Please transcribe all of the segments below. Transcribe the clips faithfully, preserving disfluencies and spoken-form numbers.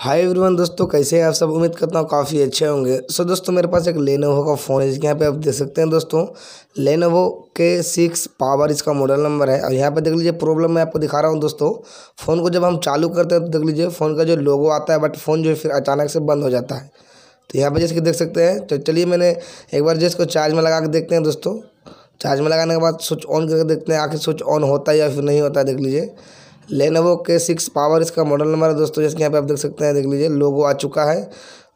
Hi everyone दोस्तों, कैसे हैं आप सब। उम्मीद करता हूँ काफ़ी अच्छे होंगे। सो दोस्तों, मेरे पास एक लेनोवो का फ़ोन है, जिसके यहाँ पे आप देख सकते हैं दोस्तों लेनोवो के सिक्स पावर इसका मॉडल नंबर है। और यहाँ पे देख लीजिए, प्रॉब्लम मैं आपको दिखा रहा हूँ दोस्तों। फ़ोन को जब हम चालू करते हैं तो देख लीजिए फ़ोन का जो लोगो आता है, बट फ़ोन जो है फिर अचानक से बंद हो जाता है। तो यहाँ पर जैसे देख सकते हैं। तो चलिए, मैंने एक बार जिसको चार्ज में लगा के देखते हैं दोस्तों। चार्ज में लगाने के बाद स्विच ऑन करके देखते हैं आखिर स्विच ऑन होता है या फिर नहीं होता है। देख लीजिए लेनोवो के सिक्स पावर इसका मॉडल नंबर है दोस्तों। जैसे यहाँ पे आप देख सकते हैं, देख लीजिए लोगो आ चुका है,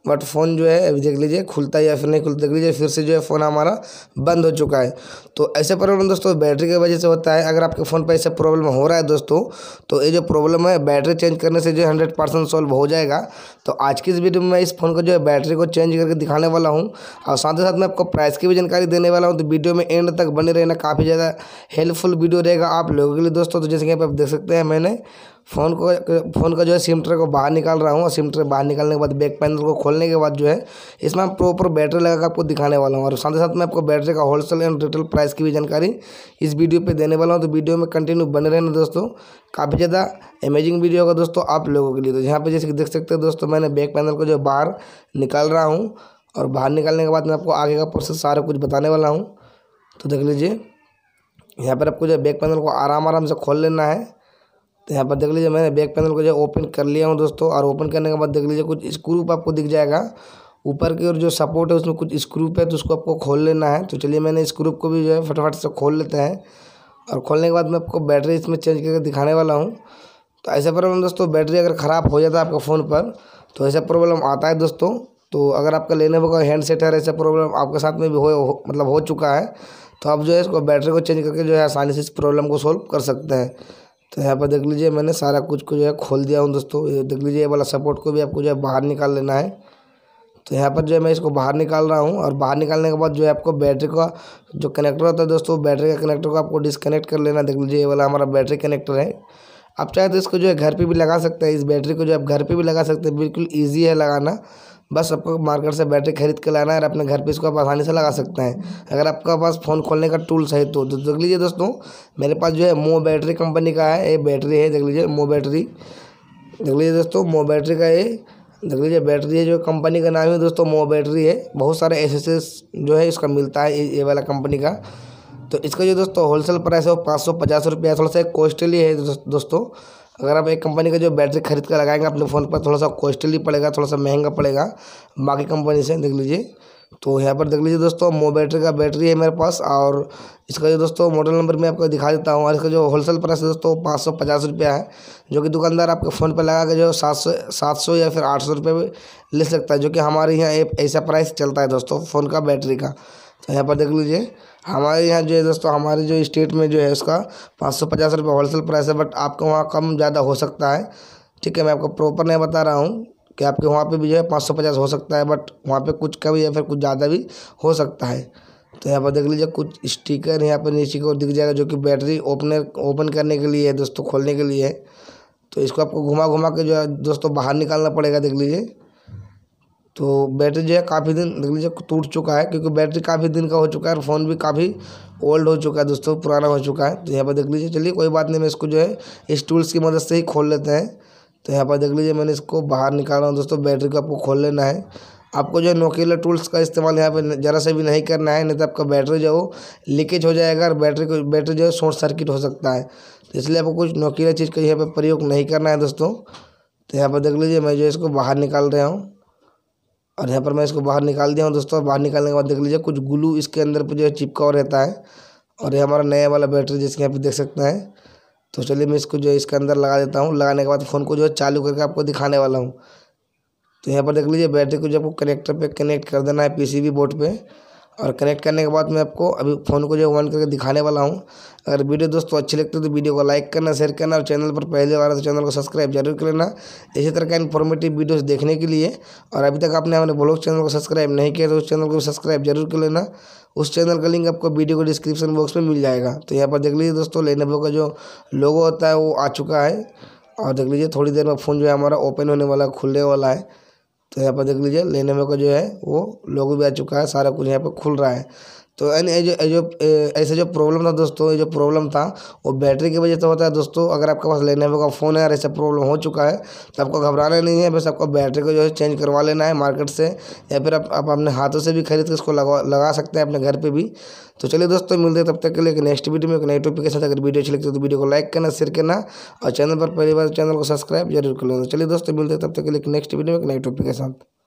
बट फ़ोन जो है अभी देख लीजिए खुलता है या फिर नहीं खुलता। देख लीजिए फिर से जो है फ़ोन हमारा बंद हो चुका है। तो ऐसे प्रॉब्लम दोस्तों बैटरी की वजह से होता है। अगर आपके फ़ोन पर ऐसा प्रॉब्लम हो रहा है दोस्तों, तो ये जो प्रॉब्लम है बैटरी चेंज करने से जो हंड्रेड परसेंट सॉल्व हो जाएगा। तो आज की इस वीडियो में मैं इस फ़ोन को जो है बैटरी को चेंज करके दिखाने वाला हूँ, और साथ ही साथ मैं आपको प्राइस की भी जानकारी देने वाला हूँ। तो वीडियो में एंड तक बने रहना, काफ़ी ज़्यादा हेल्पफुल वीडियो रहेगा आप लोगों के लिए दोस्तों। तो जैसे यहाँ पर आप देख सकते हैं, मैंने फ़ोन को फ़ोन का जो है सिम ट्रे को बाहर निकाल रहा हूँ, और सिम ट्रे बाहर निकालने के बाद बैक पैनल को खोलने के बाद जो है इसमें हम प्रॉपर बैटरी लगा कर आपको दिखाने वाला हूँ। और साथ ही साथ मैं आपको बैटरी का होलसेल एंड रिटेल प्राइस की भी जानकारी इस वीडियो पे देने वाला हूँ। तो वीडियो में कंटिन्यू बने रहना दोस्तों, काफ़ी ज़्यादा अमेजिंग वीडियो होगा दोस्तों आप लोगों के लिए। तो यहाँ पर जैसे देख सकते हैं दोस्तों, मैंने बैक पैनल को जो बाहर निकाल रहा हूँ, और बाहर निकालने के बाद मैं आपको आगे का प्रोसेस सारा कुछ बताने वाला हूँ। तो देख लीजिए यहाँ पर आपको जो बैक पैनल को आराम आराम से खोल लेना है। तो यहाँ पर देख लीजिए मैंने बैक पैनल को जो ओपन कर लिया हूँ दोस्तों, और ओपन करने के बाद देख लीजिए कुछ स्क्रू आपको दिख जाएगा ऊपर की ओर, जो सपोर्ट है उसमें कुछ स्क्रू है, तो उसको आपको खोल लेना है। तो चलिए मैंने स्क्रू को भी जो है फटाफट से खोल लेते हैं, और खोलने के बाद मैं आपको बैटरी इसमें चेंज करके दिखाने वाला हूँ। तो ऐसा प्रॉब्लम दोस्तों बैटरी अगर ख़राब हो जाता है आपका फ़ोन पर, तो ऐसा प्रॉब्लम आता है दोस्तों। तो अगर आपका लेनोवो का हैंडसेट है, ऐसा प्रॉब्लम आपके साथ में भी हो मतलब हो चुका है, तो आप जो है इसको बैटरी को चेंज करके जो है आसानी से इस प्रॉब्लम को सॉल्व कर सकते हैं। तो यहाँ पर देख लीजिए मैंने सारा कुछ को जो है खोल दिया हूँ दोस्तों। ये देख लीजिए ये वाला सपोर्ट को भी आपको जो है बाहर निकाल लेना है। तो यहाँ पर जो है मैं इसको बाहर निकाल रहा हूँ, और बाहर निकालने के बाद जो है आपको बैटरी का जो कनेक्टर होता है दोस्तों, बैटरी का कनेक्टर को आपको डिसकनेक्ट कर लेना। देख लीजिए ये वाला हमारा बैटरी कनेक्टर है। आप चाहे तो इसको जो है घर पर भी लगा सकते हैं। इस बैटरी को जो आप घर पर भी लगा सकते हैं, बिल्कुल ईजी है लगाना। बस आपको मार्केट से बैटरी खरीद के लाना है, और अपने घर पे इसको आप आसानी से लगा सकते हैं अगर आपका पास फ़ोन खोलने का टूल्स है तो। देख लीजिए दोस्तों मेरे पास जो है मो बैटरी कंपनी का है ये बैटरी है। देख लीजिए मो बैटरी, देख लीजिए दोस्तों मो बैटरी का ये देख लीजिए बैटरी है, जो कंपनी का नाम है दोस्तों मो बैटरी है। बहुत सारे एसेसरीज जो है इसका मिलता है ये वाला कंपनी का। तो इसका जो दोस्तों होलसेल प्राइस है वो पाँच सौ पचास रुपया, थोड़ा सा कॉस्टली है दोस्तों। अगर आप एक कंपनी का जो बैटरी खरीद कर लगाएंगे अपने फ़ोन पर, थोड़ा सा कॉस्टली पड़ेगा, थोड़ा सा महंगा पड़ेगा बाकी कंपनी से। देख लीजिए तो यहाँ पर देख लीजिए दोस्तों मो बैटरी का बैटरी है मेरे पास, और इसका जो दोस्तों मॉडल नंबर मैं आपको दिखा देता हूँ। और इसका जो होलसेल प्राइस है दोस्तों पाँच सौ पचास रुपया है, जो कि दुकानदार आपके फ़ोन पर लगा के जो सात सौ सात सौ या फिर आठ सौ रुपये में ले सकता है, जो कि हमारे यहाँ एक ऐसा प्राइस चलता है दोस्तों फ़ोन का बैटरी का। तो यहाँ पर देख लीजिए हमारे यहाँ जो है दोस्तों हमारे जो स्टेट में जो है उसका पाँच सौ पचास रुपये होलसेल प्राइस है, बट आपको वहाँ कम ज़्यादा हो सकता है। ठीक है, मैं आपको प्रॉपर नहीं बता रहा हूँ कि आपके वहाँ पे भी जो है पाँच सौ पचास हो सकता है, बट वहाँ पे कुछ कम या फिर कुछ ज़्यादा भी हो सकता है। तो यहाँ पर देख लीजिए कुछ स्टिकर यहाँ पर नीचे की ओर दिख जाएगा, जो कि बैटरी ओपनर ओपन करने के लिए है दोस्तों, खोलने के लिए। तो इसको आपको घुमा घुमा के जो है दोस्तों बाहर निकालना पड़ेगा। देख लीजिए तो बैटरी जो है काफ़ी दिन देख लीजिए टूट चुका है, क्योंकि बैटरी काफ़ी दिन का हो चुका है, और फ़ोन भी काफ़ी ओल्ड हो चुका है दोस्तों, पुराना हो चुका है। तो यहाँ पर देख लीजिए, चलिए कोई बात नहीं, मैं इसको जो है इस टूल्स की मदद से ही खोल लेते हैं। तो यहाँ पर देख लीजिए मैंने इसको बाहर निकाला हूँ दोस्तों, बैटरी को आपको खोल लेना है। आपको जो है नोकीला टूल्स का इस्तेमाल यहाँ पर ज़रा से भी नहीं करना है, नहीं तो आपका बैटरी जो हो लीकेज हो जाएगा, और बैटरी को बैटरी जो है शॉर्ट सर्किट हो सकता है। तो इसलिए आपको कुछ नोकीला चीज़ का यहाँ पर प्रयोग नहीं करना है दोस्तों। तो यहाँ पर देख लीजिए मैं जो इसको बाहर निकाल रहा हूँ, और यहाँ पर मैं इसको बाहर निकाल दिया हूँ दोस्तों। बाहर निकालने के बाद देख लीजिए कुछ ग्लू इसके अंदर पर जो है चिपका हुआ रहता है, और ये हमारा नया वाला बैटरी जिसके यहाँ पे देख सकते हैं। तो चलिए मैं इसको जो है इसके अंदर लगा देता हूँ। लगाने के बाद फ़ोन को जो है चालू करके आपको दिखाने वाला हूँ। तो यहाँ पर देख लीजिए बैटरी को जो आपको कनेक्टर पर कनेक्ट कर देना है पी सी बी बोर्ड पर, और कनेक्ट करने के बाद मैं आपको अभी फ़ोन को जो है ऑन करके दिखाने वाला हूँ। अगर वीडियो दोस्तों अच्छी लगती है तो वीडियो को लाइक करना, शेयर करना, और चैनल पर पहले बार तो चैनल को सब्सक्राइब जरूर कर लेना इसी तरह का इन्फॉर्मेटिव वीडियोस देखने के लिए। और अभी तक आपने हमारे ब्लॉग चैनल को सब्सक्राइब नहीं किया तो उस चैनल को सब्सक्राइब जरूर कर लेना। उस चैनल का लिंक आपको वीडियो को डिस्क्रिप्शन बॉक्स में मिल जाएगा। तो यहाँ पर देख लीजिए दोस्तों लेनोवो का जो लोगो होता है वो आ चुका है, और देख लीजिए थोड़ी देर में फ़ोन जो है हमारा ओपन होने वाला है, खुलने वाला है। तो यहाँ पर देख लीजिए लेनोवो का जो है वो लोगो भी आ चुका है, सारा कुछ यहाँ पर खुल रहा है। तो एन ये जो ऐसे जो प्रॉब्लम था दोस्तों, ये जो प्रॉब्लम था वो बैटरी की वजह से होता है दोस्तों। अगर आपके पास लेनोवो का फ़ोन है और ऐसा प्रॉब्लम हो चुका है तो आपको घबराना नहीं है, बस आपको बैटरी को जो है चेंज करवा लेना है मार्केट से, या फिर आप आप अपने हाथों से भी खरीद के इसको लगा लगा सकते हैं अपने घर पर भी। तो चलिए दोस्तों, मिलते हैं तब तक के लिए नेक्स्ट वीडियो में एक नई टॉपिक के साथ। अगर वीडियो अच्छी लगती है तो वीडियो को लाइक करना, शेयर करना और चैनल पर पहली बार चैनल को सब्सक्राइब जरूर कर लेना। चलिए दोस्तों, मिलते हैं तब तक के लिए नेक्स्ट वीडियो में एक नई टॉपिक के साथ।